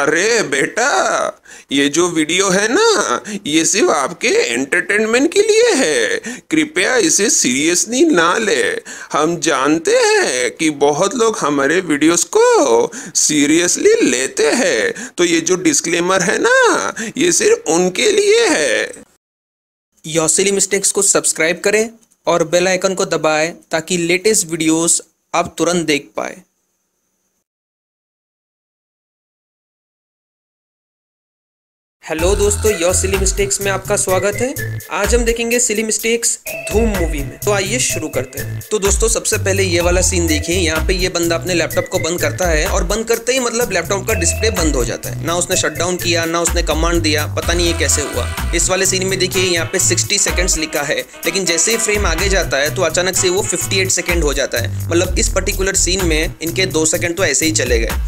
अरे बेटा, ये जो वीडियो है ना, ये सिर्फ आपके एंटरटेनमेंट के लिए है, कृपया इसे सीरियसली ना ले। हम जानते हैं कि बहुत लोग हमारे वीडियोस को सीरियसली लेते हैं, तो ये जो डिस्क्लेमर है ना, ये सिर्फ उनके लिए है। योर सिली मिस्टेक्स को सब्सक्राइब करें और बेल आइकन को दबाएं ताकि लेटेस्ट वीडियोस आप तुरंत देख पाए। हेलो दोस्तों, योर सिली मिस्टेक्स में आपका स्वागत है। आज हम देखेंगे सिली मिस्टेक्स धूम मूवी में, तो आइए शुरू करते हैं। तो दोस्तों, सबसे पहले ये वाला सीन देखिए। यहाँ पे ये बंदा अपने लैपटॉप को बंद करता है और बंद करते ही मतलब लैपटॉप का डिस्प्ले बंद हो जाता है। ना उसने शटडाउन किया, ना उसने कमांड दिया, पता नहीं ये कैसे हुआ। इस वाले सीन में देखिए यहाँ पे 60 सेकेंड्स लिखा है, लेकिन जैसे ही फ्रेम आगे जाता है तो अचानक से वो 58 सेकेंड हो जाता है। मतलब इस पर्टिकुलर सीन में इनके 2 सेकेंड तो ऐसे ही चले गए।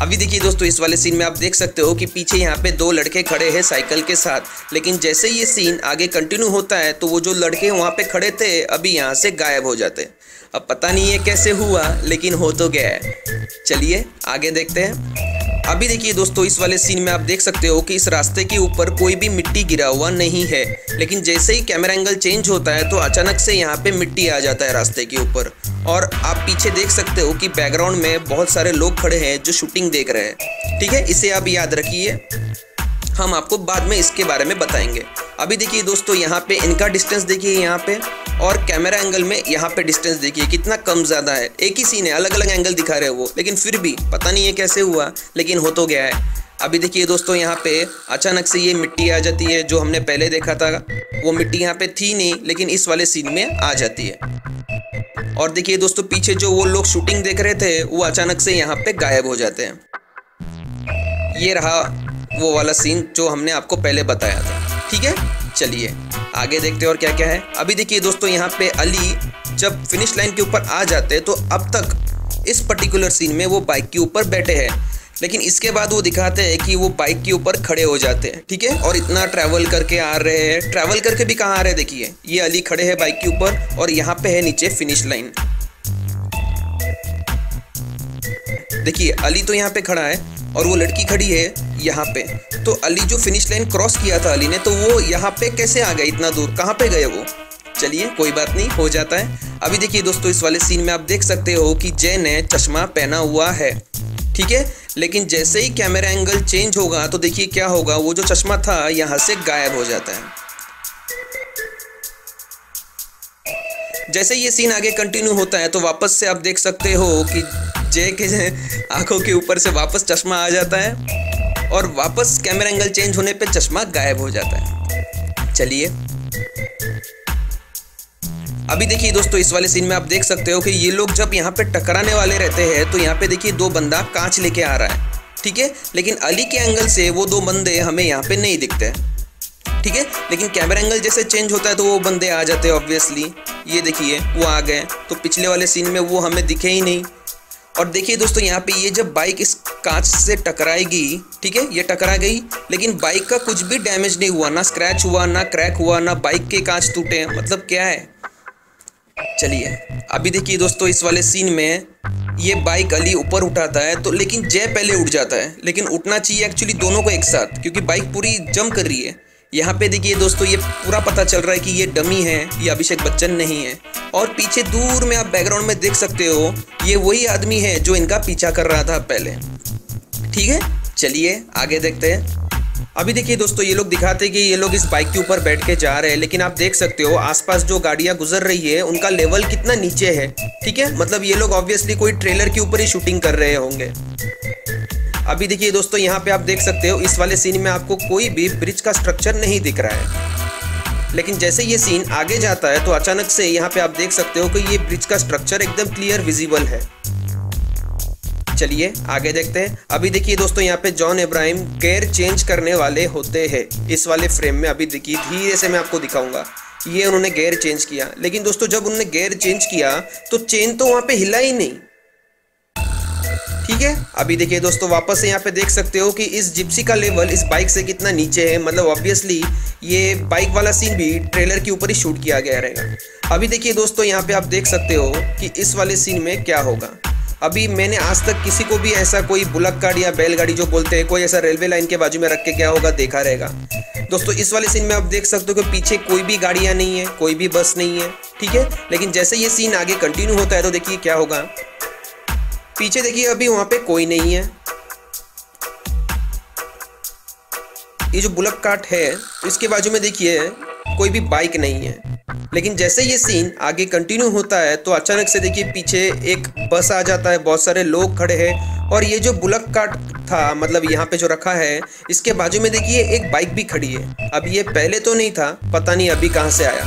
अभी देखिए दोस्तों, इस वाले सीन में आप देख सकते हो कि पीछे यहाँ पे 2 लड़के खड़े हैं साइकिल के साथ, लेकिन जैसे ये सीन आगे कंटिन्यू होता है तो वो जो लड़के वहाँ पे खड़े थे अभी यहाँ से गायब हो जाते हैं। अब पता नहीं ये कैसे हुआ, लेकिन हो तो गया है। चलिए आगे देखते हैं। अभी देखिए दोस्तों, इस वाले सीन में आप देख सकते हो कि इस रास्ते के ऊपर कोई भी मिट्टी गिरा हुआ नहीं है, लेकिन जैसे ही कैमरा एंगल चेंज होता है तो अचानक से यहाँ पे मिट्टी आ जाता है रास्ते के ऊपर। और आप पीछे देख सकते हो कि बैकग्राउंड में बहुत सारे लोग खड़े हैं जो शूटिंग देख रहे हैं। ठीक है, इसे आप याद रखिए, हम आपको बाद में इसके बारे में बताएंगे। अभी देखिए दोस्तों, यहाँ पे इनका डिस्टेंस देखिए यहाँ पे, और कैमरा एंगल में यहाँ पे डिस्टेंस देखिए कितना कम ज़्यादा है। एक ही सीन है, अलग अलग एंगल दिखा रहे हैं वो, लेकिन फिर भी पता नहीं है कैसे हुआ, लेकिन हो तो गया है। अभी देखिए दोस्तों, यहाँ पे अचानक से ये मिट्टी आ जाती है। जो हमने पहले देखा था वो मिट्टी यहाँ पे थी नहीं, लेकिन इस वाले सीन में आ जाती है। और देखिए दोस्तों, पीछे जो वो लोग शूटिंग देख रहे थे वो अचानक से यहाँ पे गायब हो जाते हैं। ये रहा वो वाला सीन जो हमने आपको पहले बताया था। ठीक है, चलिए आगे देखते हैं और क्या क्या है। अभी देखिए दोस्तों, यहाँ पे अली जब फिनिश लाइन के ऊपर आ जाते हैं तो अब तक इस पर्टिकुलर सीन में वो बाइक के ऊपर बैठे हैं, लेकिन इसके बाद वो दिखाते हैं कि वो बाइक के ऊपर खड़े हो जाते हैं। ठीक है, और इतना ट्रैवल करके आ रहे हैं, ट्रैवल करके भी कहाँ आ रहे हैं। देखिए ये अली खड़े हैं बाइक के ऊपर और यहाँ पे है नीचे फिनिश लाइन। देखिए अली तो यहाँ पे खड़ा है और वो लड़की खड़ी है यहाँ पे। तो अली जो फिनिश लाइन क्रॉस किया था अली ने, तो वो यहाँ पे कैसे आ गए इतना दूर, कहाँ पे गए वो? चलिए कोई बात नहीं, हो जाता है। अभी देखिए दोस्तों, इस वाले सीन में आप देख सकते हो कि जय ने चश्मा पहना हुआ है। ठीक है, लेकिन जैसे ही कैमरा एंगल चेंज होगा तो देखिए क्या होगा, वो जो चश्मा था यहाँ से गायब हो जाता है। जैसे ये सीन आगे कंटिन्यू होता है तो वापस से आप देख सकते हो कि जय के आंखों के ऊपर से वापस चश्मा आ जाता है और वापस कैमरा एंगल चेंज होने पे चश्मा गायब हो जाता है। चलिए अभी देखिए दोस्तों, इस वाले सीन में आप देख सकते हो कि ये लोग जब यहाँ पे टकराने वाले रहते हैं तो यहाँ पे देखिए 2 बंदा कांच लेके आ रहा है। ठीक है, लेकिन अली के एंगल से वो 2 बंदे हमें यहाँ पे नहीं दिखते हैं। ठीक है, लेकिन कैमरा एंगल जैसे चेंज होता है तो वो बंदे आ जाते हैं ऑब्वियसली। ये देखिए वो आ गए, तो पिछले वाले सीन में वो हमें दिखे ही नहीं। और देखिए दोस्तों, यहाँ पे ये जब बाइक इस कांच से टकराएगी, ठीक है ये टकरा गई, लेकिन बाइक का कुछ भी डैमेज नहीं हुआ, ना स्क्रैच हुआ, ना क्रैक हुआ, ना बाइक के कांच टूटे। मतलब क्या है, चलिए अभी देखिए दोस्तों, इस वाले सीन में ये बाइक अली ऊपर उठाता है तो, लेकिन जय पहले उठ जाता है, लेकिन उठना चाहिए एक्चुअली दोनों को एक साथ, क्योंकि बाइक पूरी जम कर रही है। यहाँ पे देखिए दोस्तों, ये पूरा पता चल रहा है कि ये डमी है, ये अभिषेक बच्चन नहीं है। और पीछे दूर में आप बैकग्राउंड में देख सकते हो, ये वही आदमी है जो इनका पीछा कर रहा था पहले। ठीक है, चलिए आगे देखते हैं। अभी देखिए दोस्तों, ये लोग दिखाते हैं कि ये लोग इस बाइक के ऊपर बैठ के जा रहे हैं, लेकिन आप देख सकते हो आसपास जो गाड़ियाँ गुजर रही है उनका लेवल कितना नीचे है। ठीक है, मतलब ये लोग ऑब्वियसली कोई ट्रेलर के ऊपर ही शूटिंग कर रहे होंगे। अभी देखिए दोस्तों, यहाँ पे आप देख सकते हो इस वाले सीन में आपको कोई भी ब्रिज का स्ट्रक्चर नहीं दिख रहा है, लेकिन जैसे ये सीन आगे जाता है तो अचानक से यहाँ पे आप देख सकते हो कि ये ब्रिज का स्ट्रक्चर एकदम क्लियर विजिबल है। चलिए आगे देखते हैं। अभी देखिए दोस्तों, यहाँ पे जॉन एब्राहिम गेयर चेंज करने वाले होते हैं इस वाले फ्रेम में। अभी देखिए धीरे से मैं आपको दिखाऊंगा, ये उन्होंने गेयर चेंज किया, लेकिन दोस्तों जब उन्होंने गेयर चेंज किया तो चेन तो वहाँ पे हिला ही नहीं। ठीक है, अभी देखिए दोस्तों, वापस से यहाँ पे देख सकते हो कि इस जिप्सी का लेवल इस बाइक से कितना नीचे है। मतलब ऑब्वियसली ये बाइक वाला सीन भी ट्रेलर के ऊपर ही शूट किया गया रहेगा। अभी देखिए दोस्तों, यहाँ पे आप देख सकते हो कि इस वाले सीन में क्या होगा। अभी मैंने आज तक किसी को भी ऐसा कोई बुलक्कड़ या बैलगाड़ी जो बोलते हैं, कोई ऐसा रेलवे लाइन के बाजू में रख के क्या होगा देखा रहेगा। दोस्तों इस वाले सीन में आप देख सकते हो कि पीछे कोई भी गाड़ियाँ नहीं है, कोई भी बस नहीं है, ठीक है। लेकिन जैसे ये सीन आगे कंटिन्यू होता है तो देखिए क्या होगा। पीछे देखिए अभी वहाँ पे कोई नहीं है। ये जो बुलक कार्ट है इसके बाजू में देखिए कोई भी बाइक नहीं है। लेकिन जैसे ये सीन आगे कंटिन्यू होता है तो अचानक से देखिए पीछे एक बस आ जाता है, बहुत सारे लोग खड़े हैं और ये जो बुलक कार्ट था, मतलब यहाँ पे जो रखा है, इसके बाजू में देखिए एक बाइक भी खड़ी है। अब ये पहले तो नहीं था, पता नहीं अभी कहाँ से आया।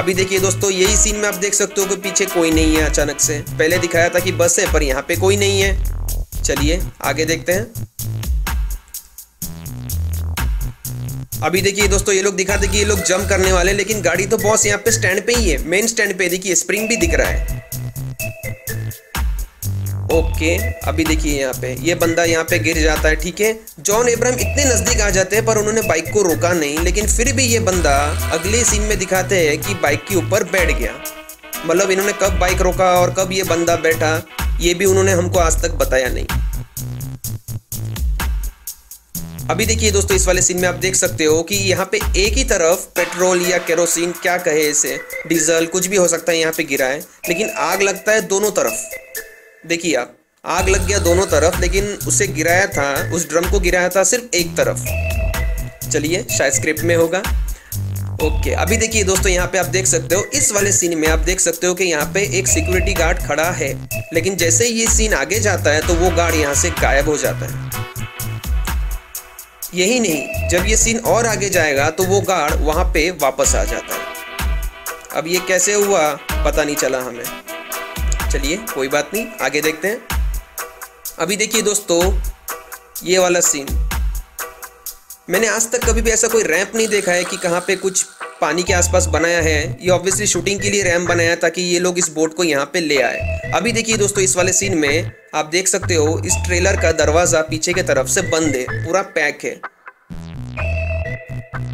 अभी देखिए दोस्तों यही सीन में आप देख सकते हो कि पीछे कोई नहीं है अचानक से। पहले दिखाया था कि बस है पर यहाँ पे कोई नहीं है। चलिए आगे देखते हैं। अभी देखिए दोस्तों ये लोग दिखाते कि ये लोग जंप करने वाले, लेकिन गाड़ी तो बॉस यहाँ पे स्टैंड पे ही है, मेन स्टैंड पे। देखिए स्प्रिंग भी दिख रहा है। ओके अभी देखिए यहाँ पे ये बंदा यहाँ पे गिर जाता है, ठीक है। जॉन एब्राहम इतने नजदीक आ जाते हैं पर उन्होंने बाइक को रोका नहीं, लेकिन फिर भी ये बंदा अगले सीन में दिखाते हैं कि बाइक के ऊपर बैठ गया। मतलब इन्होंने कब बाइक रोका और कब ये बंदा बैठा ये भी उन्होंने हमको आज तक बताया नहीं। अभी देखिए दोस्तों इस वाले सीन में आप देख सकते हो कि यहाँ पे एक ही तरफ पेट्रोल या केरोसिन, क्या कहे इसे, डीजल, कुछ भी हो सकता है, यहाँ पे गिरा है। लेकिन आग लगता है दोनों तरफ। देखिए आप, आग लग गया दोनों तरफ, लेकिन उसे गिराया था, उस ड्रम को गिराया था सिर्फ एक तरफ। चलिए शायद स्क्रिप्ट में होगा। ओके अभी देखिए दोस्तों यहाँ पे आप देख सकते हो, इस वाले सीन में आप देख सकते हो कि यहाँ पे एक सिक्योरिटी गार्ड खड़ा है, लेकिन जैसे ये सीन आगे जाता है तो वो गार्ड यहाँ से गायब हो जाता है। यही नहीं, जब ये सीन और आगे जाएगा तो वो गार्ड वहाँ पे वापस आ जाता है। अब ये कैसे हुआ पता नहीं चला हमें। चलिए कोई बात नहीं, आगे देखते हैं। अभी देखिए दोस्तों ये वाला सीन, मैंने आज तक कभी भी ऐसा कोई रैंप नहीं देखा है कि कहाँ पे कुछ पानी के आसपास बनाया है। ये ऑब्वियसली शूटिंग के लिए रैंप बनाया ताकि ये लोग इस बोट को यहाँ पे ले आए। अभी देखिए दोस्तों इस वाले सीन में आप देख सकते हो इस ट्रेलर का दरवाजा पीछे की तरफ से बंद है, पूरा पैक है।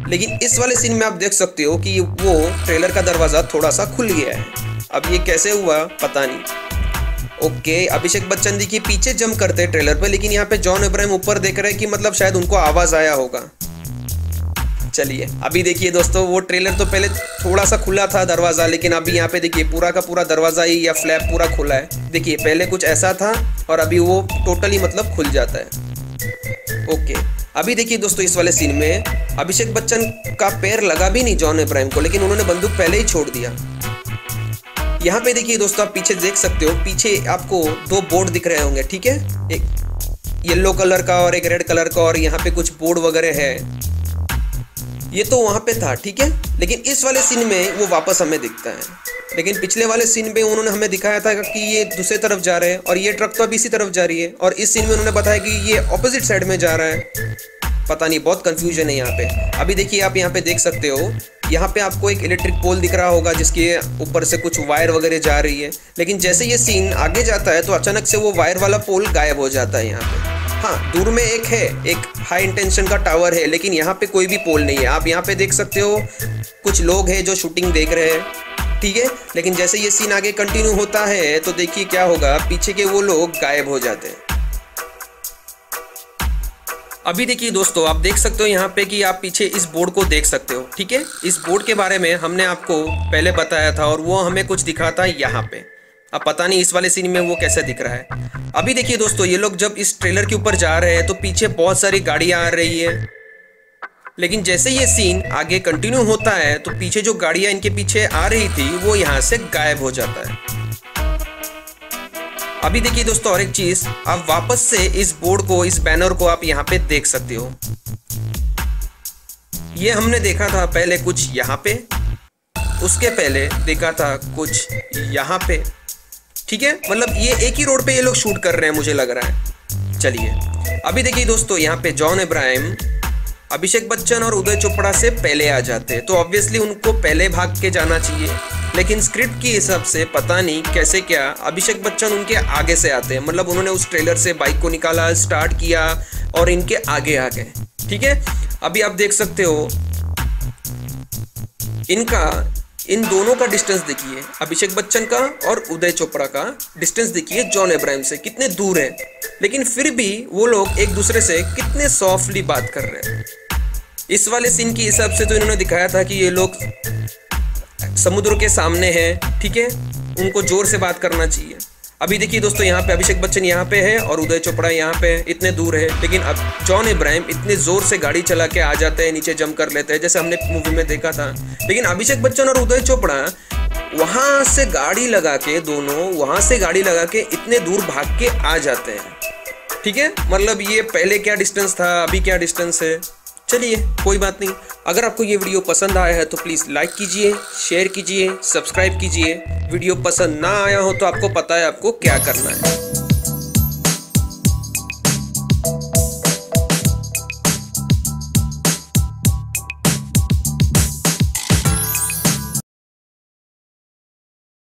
लेकिन इस वाले सीन में आप देख सकते हो कि वो ट्रेलर का दरवाजा थोड़ा सा खुल गया है। अब ये कैसे हुआ पता नहीं। ओके अभिषेक बच्चन देखिए पीछे जंप करते हैं ट्रेलर पर, लेकिन यहाँ पे जॉन अब्राहम ऊपर देख रहे हैं कि मतलब शायद उनको आवाज आया होगा। चलिए अभी देखिए दोस्तों वो ट्रेलर तो पहले थोड़ा सा खुला था दरवाज़ा, लेकिन अभी यहाँ पे देखिए पूरा का पूरा दरवाज़ा ही या फ्लैप पूरा खुला है। देखिए पहले कुछ ऐसा था और अभी वो टोटली मतलब खुल जाता है। ओके अभी देखिए दोस्तों इस वाले सीन में अभिषेक बच्चन का पैर लगा भी नहीं जॉन अब्राहम को, लेकिन उन्होंने बंदूक पहले ही छोड़ दिया। यहाँ पे देखिए दोस्तों आप पीछे देख सकते हो, पीछे आपको दो बोर्ड दिख रहे होंगे, ठीक है, एक येलो कलर का और एक रेड कलर का, और यहाँ पे कुछ बोर्ड वगैरह है। ये तो वहाँ पे था, ठीक है, लेकिन इस वाले सीन में वो वापस हमें दिखता है। लेकिन पिछले वाले सीन में उन्होंने हमें दिखाया था कि ये दूसरे तरफ जा रहे हैं और ये ट्रक तो अभी इसी तरफ जा रही है, और इस सीन में उन्होंने बताया कि ये ऑपोजिट साइड में जा रहा है। पता नहीं, बहुत कन्फ्यूजन है यहाँ पे। अभी देखिए आप यहाँ पे देख सकते हो, यहाँ पे आपको एक इलेक्ट्रिक पोल दिख रहा होगा जिसके ऊपर से कुछ वायर वगैरह जा रही है, लेकिन जैसे ये सीन आगे जाता है तो अचानक से वो वायर वाला पोल गायब हो जाता है। यहाँ पे हाँ दूर में एक है, एक हाई इंटेंशन का टावर है, लेकिन यहाँ पे कोई भी पोल नहीं है। आप यहाँ पे देख सकते हो कुछ लोग हैं जो शूटिंग देख रहे हैं, ठीक है। लेकिन जैसे ये सीन आगे कंटिन्यू होता है तो देखिए क्या होगा, पीछे के वो लोग गायब हो जाते हैं। अभी देखिए दोस्तों आप देख सकते हो यहाँ पे कि आप पीछे इस बोर्ड को देख सकते हो, ठीक है। इस बोर्ड के बारे में हमने आपको पहले बताया था और वो हमें कुछ दिखाता है यहाँ पे। अब पता नहीं इस वाले सीन में वो कैसे दिख रहा है। अभी देखिए दोस्तों ये लोग जब इस ट्रेलर के ऊपर जा रहे हैं तो पीछे बहुत सारी गाड़ियां आ रही है, लेकिन जैसे ये सीन आगे कंटिन्यू होता है तो पीछे जो गाड़ियां इनके पीछे आ रही थी वो यहाँ से गायब हो जाता है। अभी देखिए दोस्तों और एक चीज, आप वापस से इस बोर्ड को, इस बैनर को आप यहाँ पे देख सकते हो। ये हमने देखा था पहले कुछ यहाँ पे, उसके पहले देखा था कुछ यहाँ पे, ठीक है। मतलब ये एक ही रोड पे ये लोग शूट कर रहे हैं मुझे लग रहा है। चलिए अभी देखिए दोस्तों यहाँ पे जॉन अब्राहम अभिषेक बच्चन और उदय चोपड़ा से पहले आ जाते हैं, तो ऑब्वियसली उनको पहले भाग के जाना चाहिए, लेकिन स्क्रिप्ट के हिसाब से पता नहीं कैसे क्या अभिषेक बच्चन उनके आगे से आते हैं। मतलब उन्होंने उस ट्रेलर से बाइक को निकाला, स्टार्ट किया और इनके आगे आ गए, ठीक है। अभी आप देख सकते हो इनका इन दोनों का डिस्टेंस देखिए, अभिषेक बच्चन का और उदय चोपड़ा का डिस्टेंस देखिए जॉन अब्राहम से कितने दूर है, लेकिन फिर भी वो लोग एक दूसरे से कितने सॉफ्टली बात कर रहे हैं। इस वाले सीन के हिसाब से तो इन्होंने दिखाया था कि ये लोग समुद्र के सामने हैं, ठीक है, उनको जोर से बात करना चाहिए। अभी देखिए दोस्तों, यहाँ पे अभिषेक बच्चन यहाँ पे है और उदय चोपड़ा यहाँ पे है, इतने दूर है, लेकिन अब जॉन अब्राहम इतने जोर से गाड़ी चला के आ जाते हैं, नीचे जंप कर लेते हैं, जैसे हमने मूवी में देखा था। लेकिन अभिषेक बच्चन और उदय चोपड़ा वहाँ से गाड़ी लगा के, दोनों वहाँ से गाड़ी लगा के इतने दूर भाग के आ जाते हैं, ठीक है। मतलब ये पहले क्या डिस्टेंस था, अभी क्या डिस्टेंस है। चलिए कोई बात नहीं, अगर आपको ये वीडियो पसंद आया है तो प्लीज़ लाइक कीजिए, शेयर कीजिए, सब्सक्राइब कीजिए। वीडियो पसंद ना आया हो तो आपको पता है आपको क्या करना है।